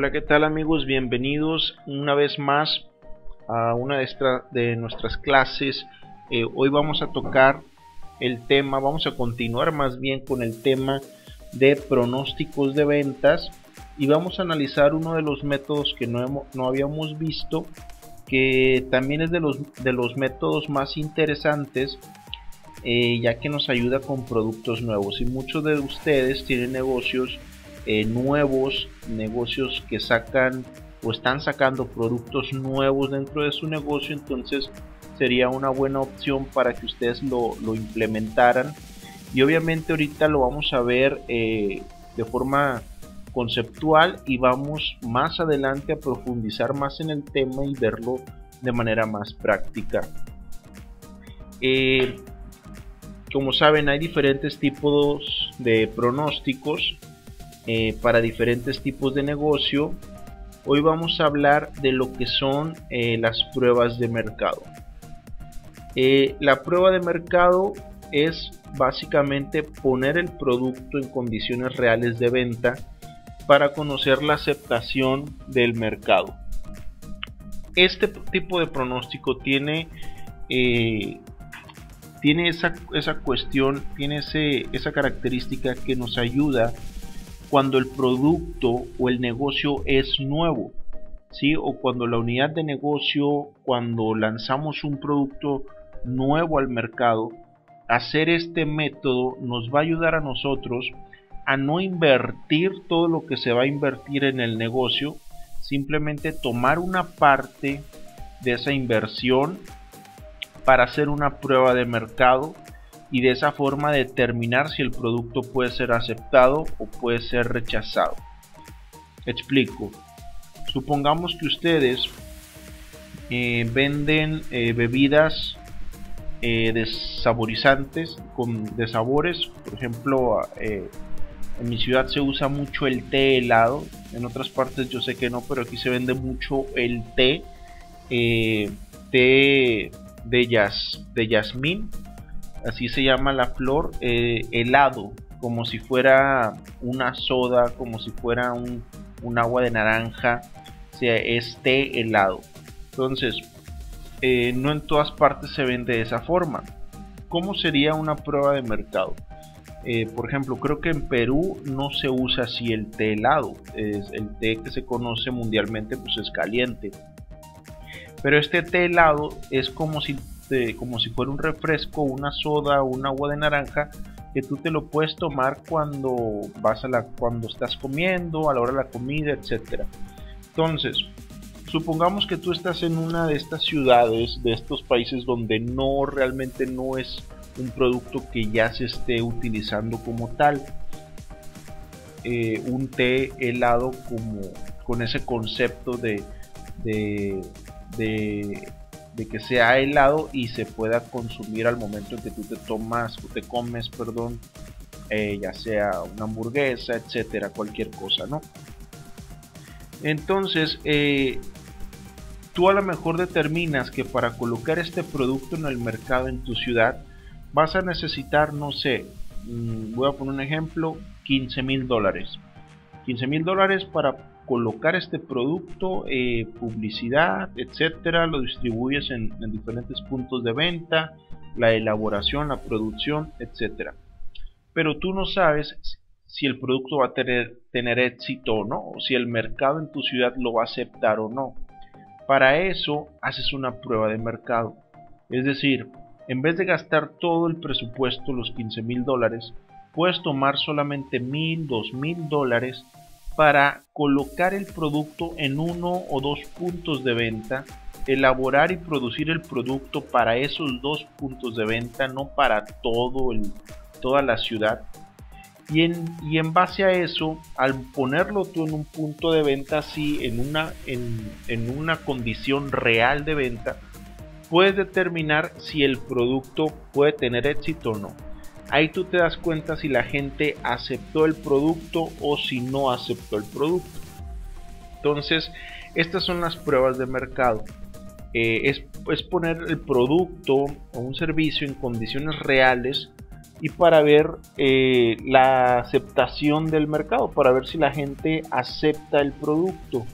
Hola, ¿qué tal amigos? Bienvenidos una vez más a una de nuestras clases. Hoy vamos a tocar el tema, vamos a continuar más bien con el tema de pronósticos de ventas y vamos a analizar uno de los métodos que no habíamos visto, que también es de los métodos más interesantes, ya que nos ayuda con productos nuevos y muchos de ustedes tienen negocios nuevos, negocios que sacan o están sacando productos nuevos dentro de su negocio. Entonces sería una buena opción para que ustedes lo implementaran, y obviamente ahorita lo vamos a ver de forma conceptual y vamos más adelante a profundizar más en el tema y verlo de manera más práctica. Como saben, hay diferentes tipos de pronósticos para diferentes tipos de negocio. Hoy vamos a hablar de lo que son las pruebas de mercado. La prueba de mercado es básicamente poner el producto en condiciones reales de venta para conocer la aceptación del mercado. Este tipo de pronóstico tiene esa cuestión, tiene esa característica que nos ayuda cuando el producto o el negocio es nuevo, ¿sí? O cuando la unidad de negocio, cuando lanzamos un producto nuevo al mercado, hacer este método nos va a ayudar a nosotros a no invertir todo lo que se va a invertir en el negocio, simplemente tomar una parte de esa inversión para hacer una prueba de mercado y de esa forma determinar si el producto puede ser aceptado o puede ser rechazado. Explico. Supongamos que ustedes venden bebidas de saborizantes, de sabores. Por ejemplo, en mi ciudad se usa mucho el té helado. En otras partes yo sé que no, pero aquí se vende mucho el té, de jazmín. Así se llama la flor, helado, como si fuera una soda, como si fuera un agua de naranja, o sea, es té helado. Entonces, no en todas partes se vende de esa forma. ¿Cómo sería una prueba de mercado? Por ejemplo, creo que en Perú no se usa así el té helado. El té que se conoce mundialmente pues es caliente. Pero este té helado es como si fuera un refresco, una soda, un agua de naranja, que tú te lo puedes tomar cuando estás comiendo, a la hora de la comida, etcétera. Entonces, supongamos que tú estás en una de estas ciudades, de estos países donde realmente no es un producto que ya se esté utilizando como tal, un té helado con ese concepto de que sea helado y se pueda consumir al momento en que tú te comes, ya sea una hamburguesa, etcétera, cualquier cosa, ¿no? Entonces, tú a lo mejor determinas que para colocar este producto en el mercado en tu ciudad vas a necesitar, no sé, voy a poner un ejemplo, $15,000. $15,000 para colocar este producto, publicidad, etcétera, lo distribuyes en diferentes puntos de venta, la elaboración, la producción, etcétera. Pero tú no sabes si el producto va a tener éxito o no, o si el mercado en tu ciudad lo va a aceptar o no. Para eso haces una prueba de mercado. Es decir, en vez de gastar todo el presupuesto, los $15,000, puedes tomar solamente $1,000, $2,000 para colocar el producto en 1 o 2 puntos de venta, elaborar y producir el producto para esos 2 puntos de venta, no para toda la ciudad. Y en base a eso, al ponerlo tú en un punto de venta así, en una condición real de venta, puedes determinar si el producto puede tener éxito o no. Ahí tú te das cuenta si la gente aceptó el producto o si no aceptó el producto. Entonces, estas son las pruebas de mercado. Es poner el producto o un servicio en condiciones reales y para ver la aceptación del mercado, para ver si la gente acepta el producto.